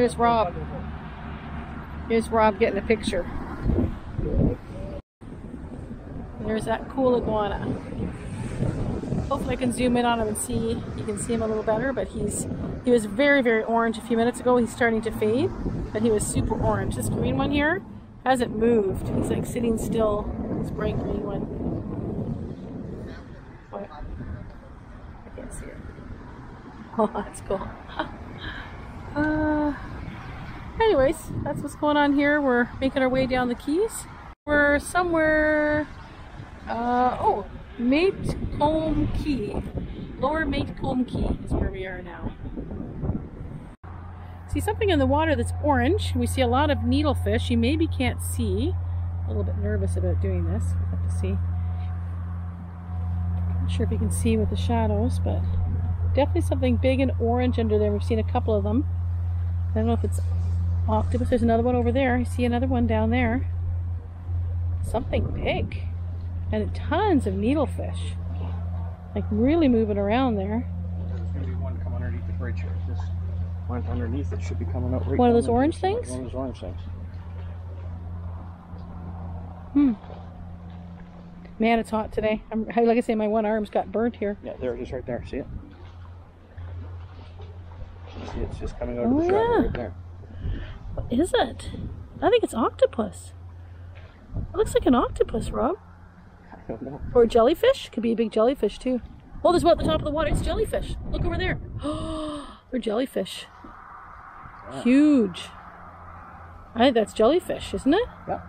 Here's Rob. Here's Rob getting a picture. There's that cool iguana. Hopefully I can zoom in on him and see, you can see him a little better, but he was very, very orange a few minutes ago. He's starting to fade, but he was super orange. This green one here hasn't moved. He's like sitting still, this bright green one. What? I can't see it. Oh, that's cool. Anyways, that's what's going on here. We're making our way down the Keys. We're somewhere, oh, Matecumbe Key. Lower Matecumbe Key is where we are now. See something in the water that's orange. We see a lot of needlefish. You maybe can't see. I'm a little bit nervous about doing this. We'll have to see. Not sure if you can see with the shadows, but definitely something big and orange under there. We've seen a couple of them. I don't know if it's octopus. There's another one over there. I see another one down there. Something big. And tons of needlefish. Like really moving around there. There's going to be one coming underneath the bridge here. This one underneath it should be coming up right. One of those orange things? One of those orange things. Hmm. Man, it's hot today. Like I say, my one arm's got burnt here. Yeah, there it is right there. See it? See, it's just coming out of the shroud right there. What is it? I think it's octopus. It looks like an octopus, Rob. I don't know. Or jellyfish. Could be a big jellyfish too. Oh, there's one at the top of the water. It's jellyfish. Look over there. Oh, they're jellyfish. Yeah. Huge. I think that's jellyfish, isn't it? Yep.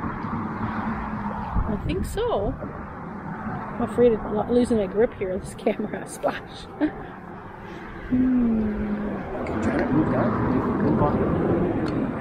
I think so. I'm afraid of losing my grip here. This camera splash. I'm trying to move down.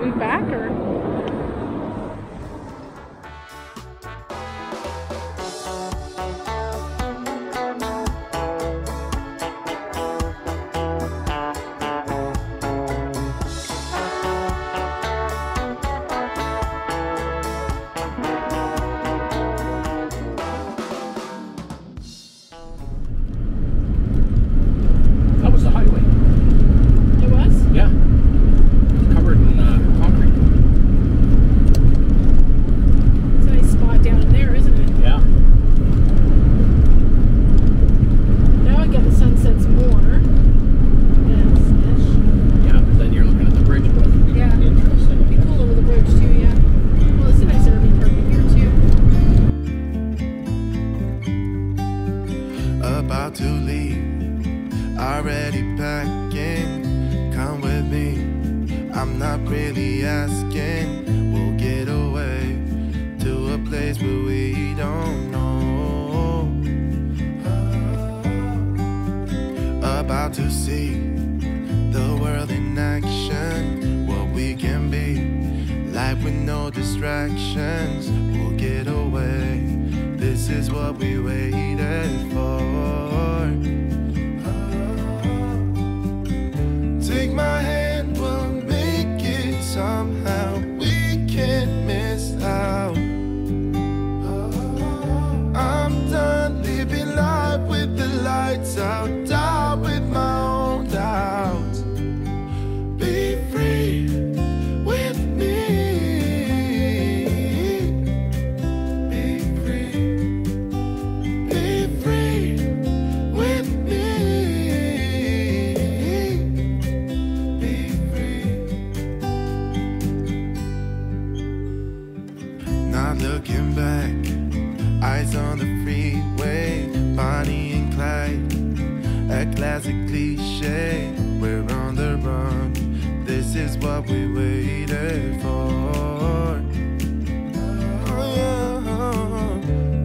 Move back or? To see the world in action, what we can be, life with no distractions, we'll get away, this is what we waited for. Take my hand, we'll make it somehow, we can't miss out. I'm done living life with the lights out. We waited for. Oh,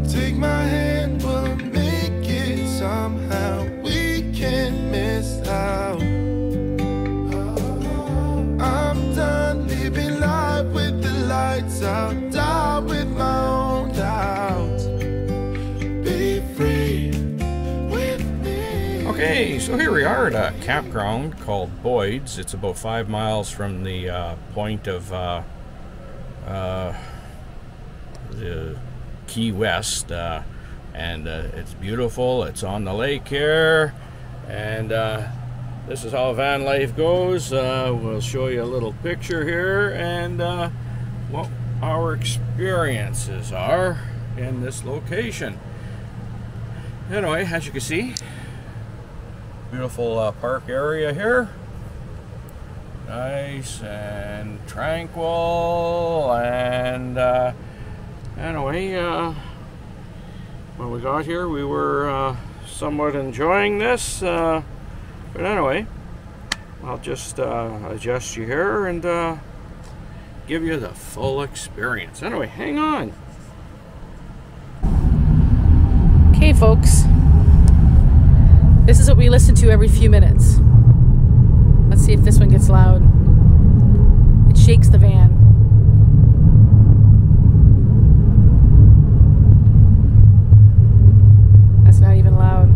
take my hand, we'll make it somehow. We can't miss out. I'm done living life with the lights out. Die with my own doubts. Be free with me. Okay, so here we are at a campground called Boyd's. It's about 5 miles from the point of the Key West, and it's beautiful. It's on the lake here, and This is how van life goes. We'll show you a little picture here and what our experiences are in this location. Anyway, as you can see, beautiful park area here. Nice and tranquil, and anyway, when we got here we were somewhat enjoying this, but anyway, I'll just adjust you here and give you the full experience. Anyway, hang on. Okay folks, this is what we listen to every few minutes. Let's see if this one gets loud. It shakes the van. That's not even loud.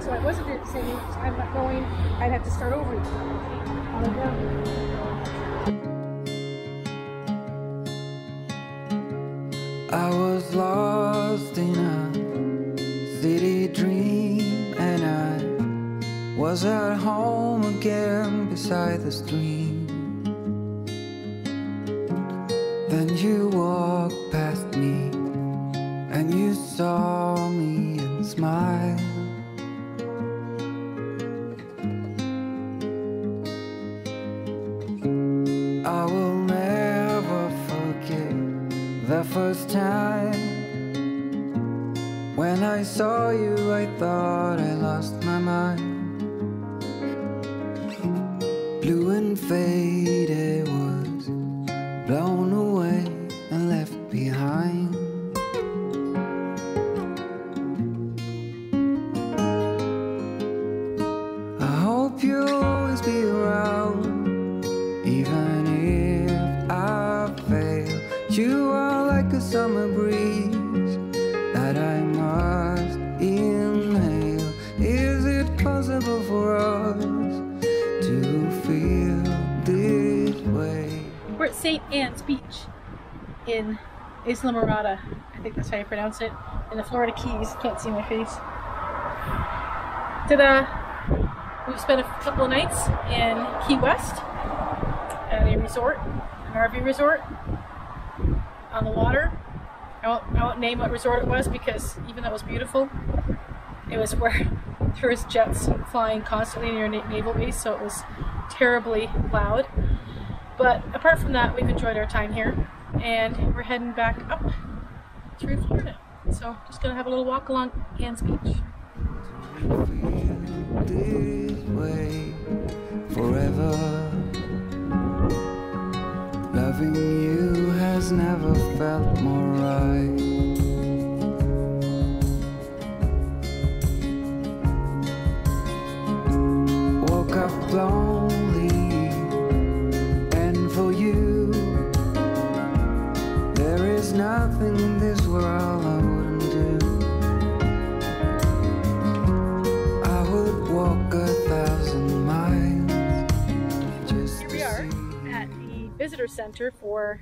So I wasn't doing the same, I'm not going, I'd have to start over again. All again. I was lost in a city dream, and I was at home again beside the stream. Then you walked past me, and you saw me and smiled. The first time when I saw you, I thought I lost my mind. Blue and faded was blown away and left behind. I hope you'll always be around, even if I fail. You are a summer breeze that I must inhale. Is it possible for us to feel this way? We're at St. Anne's Beach in Isla Morada, I think that's how you pronounce it, in the Florida Keys. Can't see my face. Ta-da! We've spent a couple of nights in Key West at a resort, an RV resort, on the water. I won't name what resort it was, because even though it was beautiful, it was where there was jets flying constantly near naval base, so it was terribly loud. But apart from that, we've enjoyed our time here, and we're heading back up through Florida. So just gonna have a little walk along Anne's Beach. This way forever. loving you has never felt more right. Woke up lonely, and for you, there is nothing in this world I wouldn't do. I would walk 1,000 miles. Visitor center for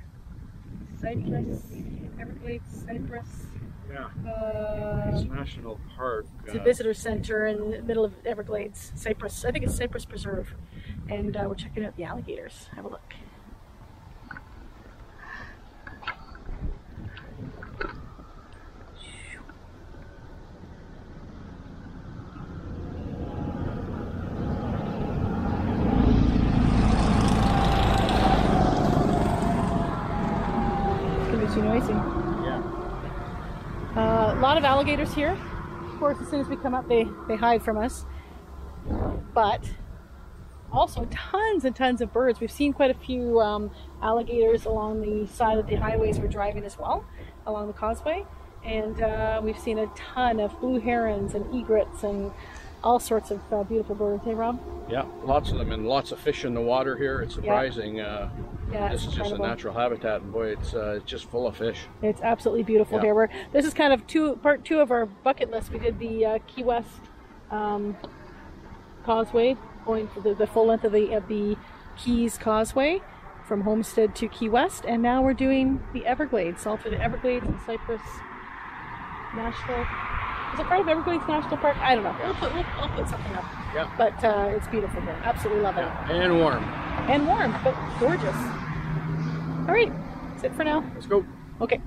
Cypress, Everglades, Cypress. Yeah. It's National Park. It's a visitor center in the middle of Everglades, Cypress. I think it's Cypress Preserve, and we're checking out the alligators. Have a look. Noisy. Yeah. A lot of alligators here. Of course, as soon as we come up, they hide from us. But also tons and tons of birds. We've seen quite a few alligators along the side of the highways we're driving as well, along the causeway. And we've seen a ton of blue herons and egrets and all sorts of beautiful birds. Hey, Rob? Yeah, lots of them, and lots of fish in the water here. It's surprising. Yeah. Yeah, this is just a natural habitat, and boy, it's just full of fish. It's absolutely beautiful here. We're, this is kind of part two of our bucket list. We did the Key West Causeway, going for the full length of the Keys Causeway from Homestead to Key West, and now we're doing the Everglades, all through the Everglades and Cypress National. Is it part of Everglades National Park? I don't know. I'll put something up. Yeah. But it's beautiful here. Absolutely love it. Yeah. And warm. And warm, but gorgeous. All right, that's it for now. Let's go. Okay.